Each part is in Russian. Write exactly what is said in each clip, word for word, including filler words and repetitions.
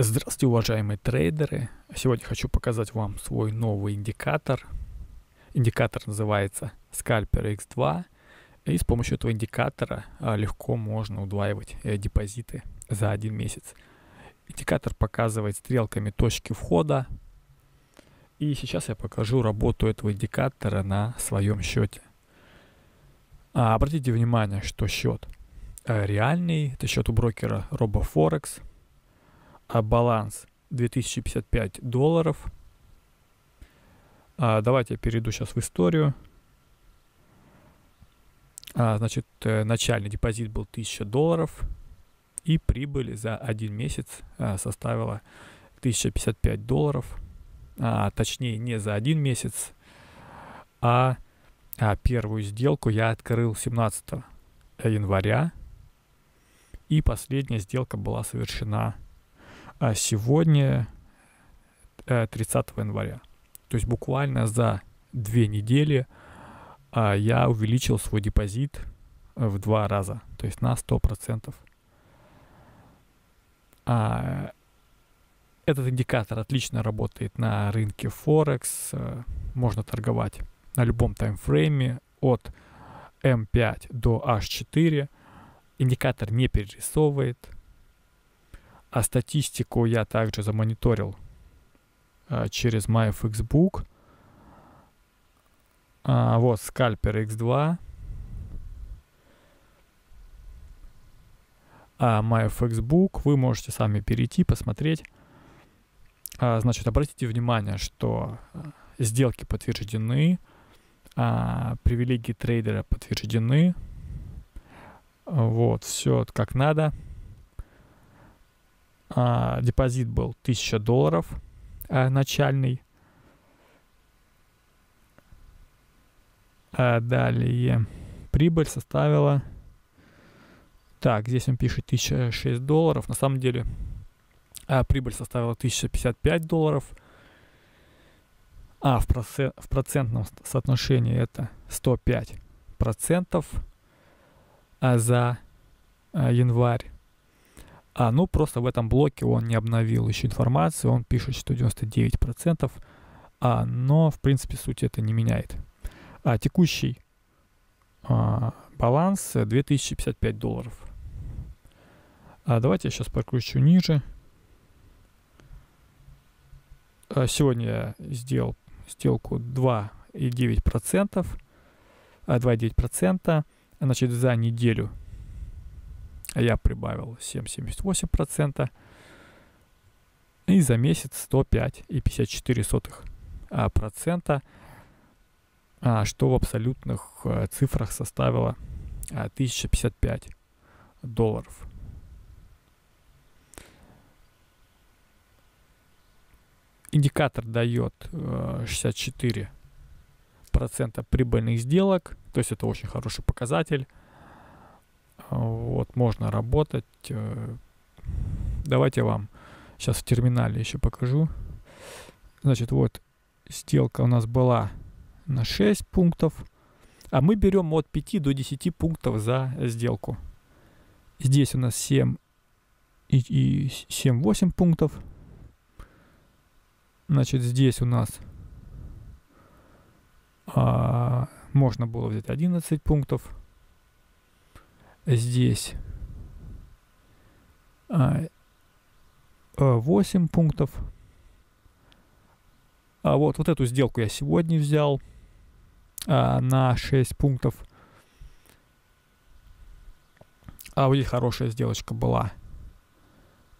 Здравствуйте, уважаемые трейдеры! Сегодня хочу показать вам свой новый индикатор. Индикатор называется Scalper икс два. И с помощью этого индикатора легко можно удваивать депозиты за один месяц. Индикатор показывает стрелками точки входа. И сейчас я покажу работу этого индикатора на своем счете. Обратите внимание, что счет реальный. Это счет у брокера RoboForex. А баланс две тысячи пятьдесят пять долларов. А, давайте я перейду сейчас в историю. А, значит, начальный депозит был тысяча долларов. И прибыль за один месяц а, составила тысяча пятьдесят пять долларов. А, точнее, не за один месяц, а, а первую сделку я открыл семнадцатого января. И последняя сделка была совершена а сегодня тридцатого января. То есть буквально за две недели я увеличил свой депозит в два раза, то есть на сто процентов. Этот индикатор отлично работает на рынке Forex. Можно торговать на любом таймфрейме от эм пять до аш четыре. Индикатор не перерисовывает. А статистику я также замониторил а, через MyFXBook. А, вот Scalper икс два. А, MyFXBook. Вы можете сами перейти, посмотреть. А, значит, обратите внимание, что сделки подтверждены. А, привилегии трейдера подтверждены. Вот, все как надо. А, депозит был тысяча долларов а, начальный. А, далее прибыль составила, так, здесь он пишет тысяча шесть долларов, на самом деле а, прибыль составила тысяча пятьдесят пять долларов, а в, процент, в процентном соотношении это сто пять процентов а, за а, январь. А, ну, просто в этом блоке он не обновил еще информацию, он пишет, что девяносто девять процентов, а, но, в принципе, суть это не меняет. А, текущий а, баланс две тысячи пятьдесят пять долларов. А, давайте я сейчас прокручу ниже. А, сегодня я сделал сделку два и девять десятых процента. два и девять десятых процента, значит, за неделю я прибавил семь целых семьдесят восемь сотых процента и за месяц сто пять целых пятьдесят четыре сотых процента, что в абсолютных цифрах составило тысяча пятьдесят пять долларов. Индикатор дает шестьдесят четыре процента прибыльных сделок, то есть это очень хороший показатель. Вот, можно работать. Давайте я вам сейчас в терминале еще покажу. Значит, вот сделка у нас была на шесть пунктов. А мы берем от пяти до десяти пунктов за сделку. Здесь у нас семь и восемь пунктов. Значит, здесь у нас а, можно было взять одиннадцать пунктов. Здесь восемь пунктов. А вот, вот эту сделку я сегодня взял а, на шесть пунктов. А вот здесь хорошая сделочка была.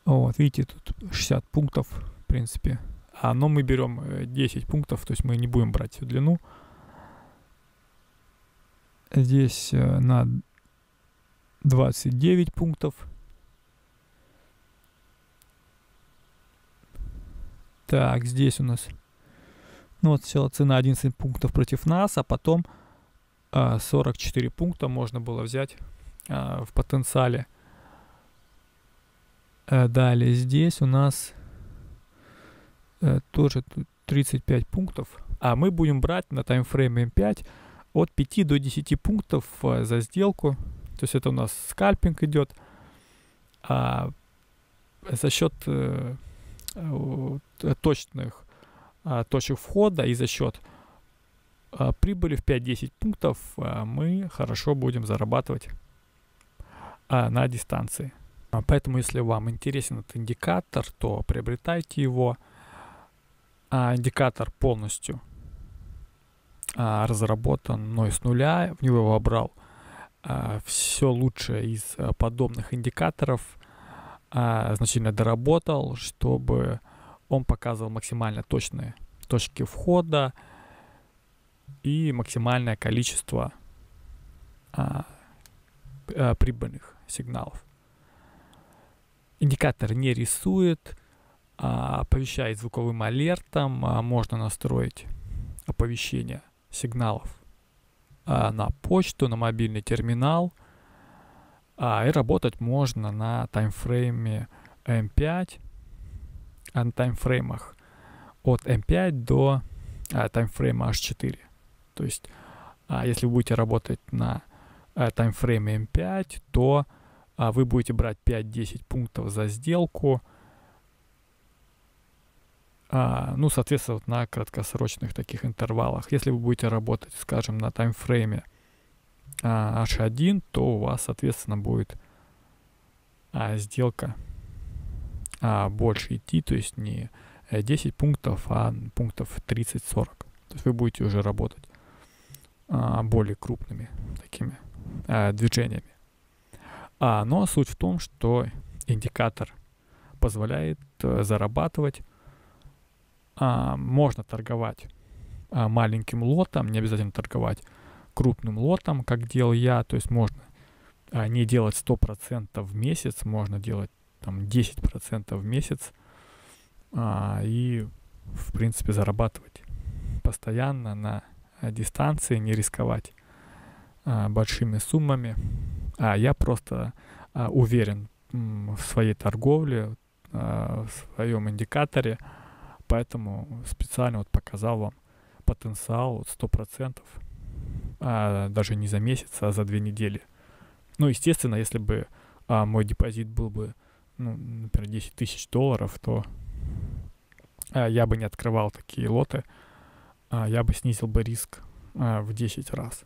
Вот, видите, тут шестьдесят пунктов, в принципе. А, но мы берем десять пунктов, то есть мы не будем брать всю длину. Здесь а, на двадцать девять пунктов. Так, здесь у нас, ну вот, села цена одиннадцать пунктов против нас, а потом а, сорок четыре пункта можно было взять а, в потенциале. А далее здесь у нас а, тоже тридцать пять пунктов. А мы будем брать на таймфрейме эм пять от пяти до десяти пунктов а, за сделку. То есть это у нас скальпинг идет. А за счет э, точных э, точек входа и за счет э, прибыли в пять-десять пунктов э, мы хорошо будем зарабатывать э, на дистанции. Поэтому, если вам интересен этот индикатор, то приобретайте его. А, индикатор полностью а, разработан мной с нуля. В него вобрал а, все лучшее из а, подобных индикаторов. А, значительно доработал, чтобы он показывал максимально точные точки входа и максимальное количество а, а, прибыльных сигналов. Индикатор не рисует, а оповещает звуковым алертом, а можно настроить оповещение сигналов а на почту, на мобильный терминал, а и работать можно на таймфрейме эм пять, а на таймфреймах от эм пять до а, таймфрейма эйч четыре. То есть, а если вы будете работать на а, таймфрейме эм пять, то вы будете брать пять-десять пунктов за сделку. А, ну, соответственно, на краткосрочных таких интервалах. Если вы будете работать, скажем, на таймфрейме а, эйч один, то у вас, соответственно, будет а, сделка а, больше идти. То есть не десять пунктов, а пунктов тридцать-сорок. То есть вы будете уже работать а, более крупными такими а, движениями. А, но суть в том, что индикатор позволяет э, зарабатывать. А, можно торговать а, маленьким лотом, не обязательно торговать крупным лотом, как делал я. То есть можно а, не делать сто процентов в месяц, можно делать там десять процентов в месяц а, и, в принципе, зарабатывать постоянно на дистанции, не рисковать а, большими суммами. А я просто а, уверен м, в своей торговле, а, в своем индикаторе, поэтому специально вот показал вам потенциал вот сто процентов, а, даже не за месяц, а за две недели. Ну, естественно, если бы а, мой депозит был бы, ну, например, десять тысяч долларов, то а, я бы не открывал такие лоты, а, я бы снизил бы риск а, в десять раз.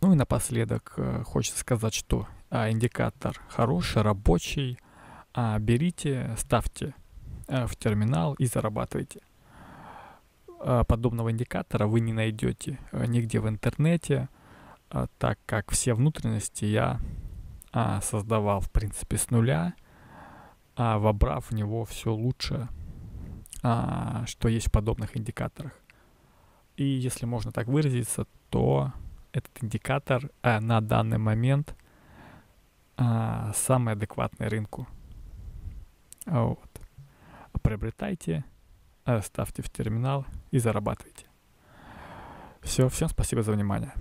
Ну и напоследок хочется сказать, что а, индикатор хороший, рабочий. А, берите, ставьте а, в терминал и зарабатывайте. А, подобного индикатора вы не найдете а, нигде в интернете, а, так как все внутренности я а, создавал, в принципе, с нуля, а, вобрав в него все лучшее, а, что есть в подобных индикаторах. И если можно так выразиться, то этот индикатор э, на данный момент э, самый адекватный рынку. Вот. Приобретайте, э, ставьте в терминал и зарабатывайте. Все, всем спасибо за внимание.